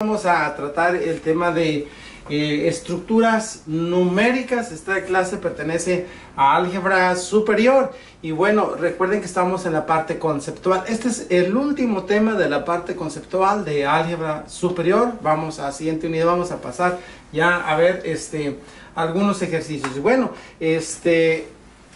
Vamos a tratar el tema de estructuras numéricas. Esta clase pertenece a álgebra superior. Y bueno, recuerden que estamos en la parte conceptual. Este es el último tema de la parte conceptual de álgebra superior. Vamos a siguiente unidad, vamos a pasar ya a ver algunos ejercicios. Y bueno,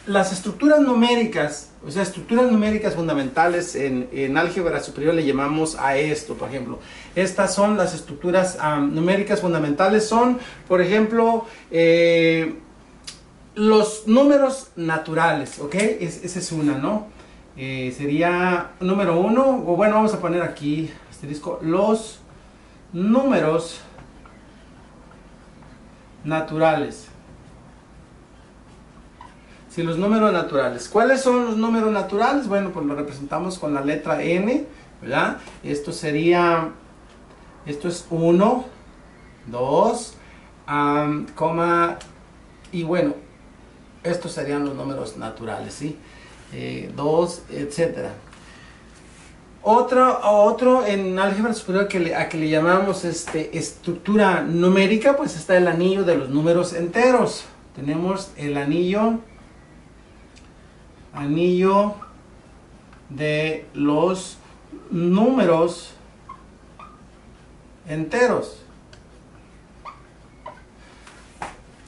las estructuras numéricas, o sea, estructuras numéricas fundamentales en álgebra superior le llamamos a esto, por ejemplo. Estas son las estructuras numéricas fundamentales, son, por ejemplo, los números naturales, ¿ok? Esa es una, ¿no? Sería número uno, o bueno, vamos a poner aquí, asterisco, los números naturales. Sí, los números naturales. ¿Cuáles son los números naturales? Bueno, pues lo representamos con la letra N, ¿verdad? Esto sería, esto es 1, 2, coma, y bueno, estos serían los números naturales, ¿sí? 2, etcétera. Otro en álgebra superior a que le llamamos estructura numérica, pues está el anillo de los números enteros. Tenemos el anillo de los números enteros.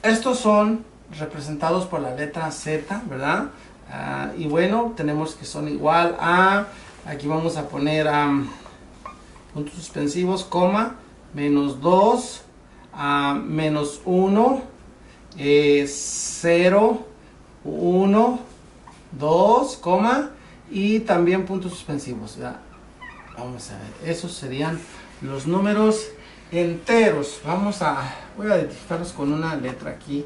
Estos son representados por la letra Z, ¿verdad? Y bueno, tenemos que son igual a, aquí vamos a poner puntos suspensivos, coma, menos 2, menos 1, 0, 1, 2, coma, y también puntos suspensivos. ¿Verdad? Vamos a ver, esos serían los números enteros. Voy a identificarlos con una letra aquí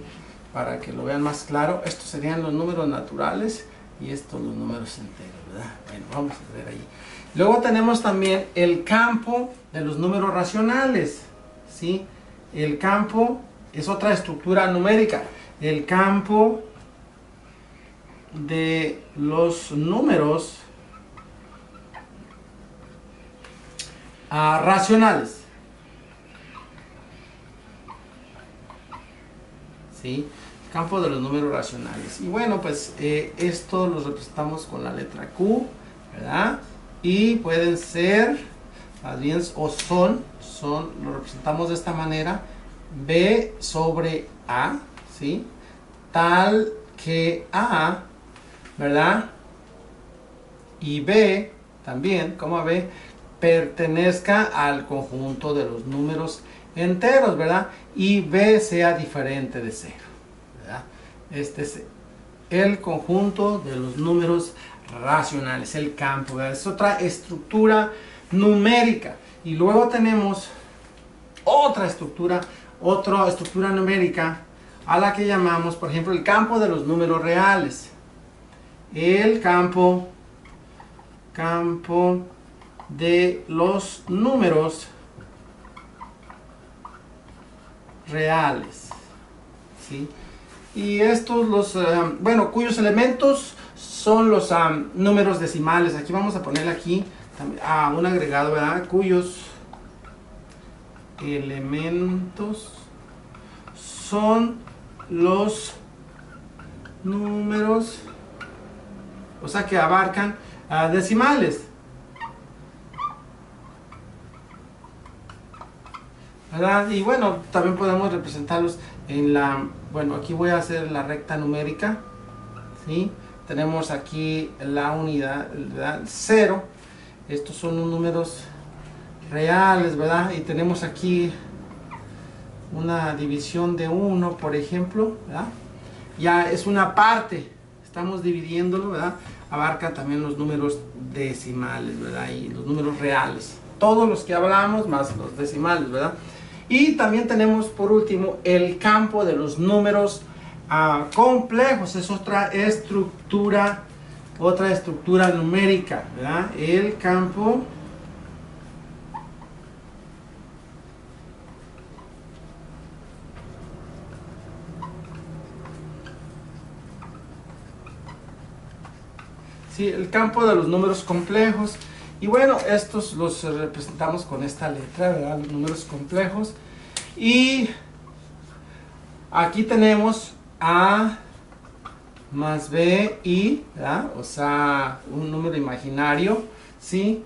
para que lo vean más claro. Estos serían los números naturales y estos los números enteros, ¿verdad? Bueno, vamos a ver ahí. Luego tenemos también el campo de los números racionales, ¿sí? El campo es otra estructura numérica. El campo de los números racionales, ¿sí? Campo de los números racionales. Y bueno, pues esto los representamos con la letra Q, ¿verdad? Y pueden ser, más bien, o son, lo representamos de esta manera, B sobre A, ¿sí? Tal que A, ¿verdad? Y B, también, como B, pertenezca al conjunto de los números enteros, ¿verdad? Y B sea diferente de 0, ¿verdad? Este es el conjunto de los números racionales, el campo, ¿verdad? Es otra estructura numérica. Y luego tenemos otra estructura numérica a la que llamamos, por ejemplo, el campo de los números reales. El campo de los números reales, ¿sí? Y estos los, bueno, cuyos elementos son los números decimales. Aquí vamos a ponerle aquí a un agregado, ¿verdad? Cuyos elementos son los números, o sea, que abarcan decimales, ¿verdad? Y bueno, también podemos representarlos en la, bueno, aquí voy a hacer la recta numérica, ¿sí? Tenemos aquí la unidad, ¿verdad? 0. Estos son los números reales, ¿verdad? Y tenemos aquí una división de 1, por ejemplo, ¿verdad? Ya es una parte, estamos dividiéndolo, ¿verdad? Abarca también los números decimales, ¿verdad? Y los números reales. Todos los que hablamos más los decimales, ¿verdad? Y también tenemos, por último, el campo de los números complejos. Es otra estructura numérica, ¿verdad? El campo de los números complejos. Y bueno, estos los representamos con esta letra, ¿verdad? Los números complejos. Y aquí tenemos A más B y, ¿verdad? O sea, un número imaginario, ¿sí?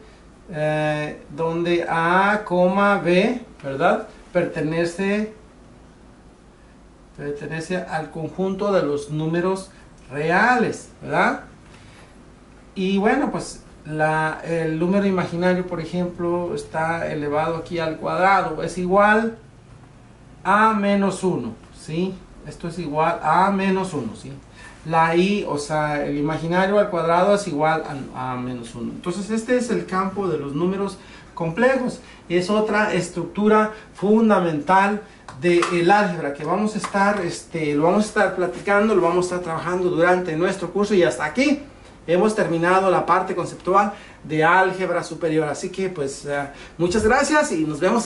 Donde A, B, ¿verdad? Pertenece al conjunto de los números reales, ¿verdad? Y bueno, pues el número imaginario, por ejemplo, está elevado aquí al cuadrado, es igual a menos 1, ¿sí? Esto es igual a menos 1, ¿sí? La i, o sea, el imaginario al cuadrado es igual a menos 1. Entonces, este es el campo de los números complejos. Es otra estructura fundamental del álgebra que vamos a estar, lo vamos a estar platicando, lo vamos a estar trabajando durante nuestro curso. Y hasta aquí hemos terminado la parte conceptual de álgebra superior. Así que, pues, muchas gracias y nos vemos.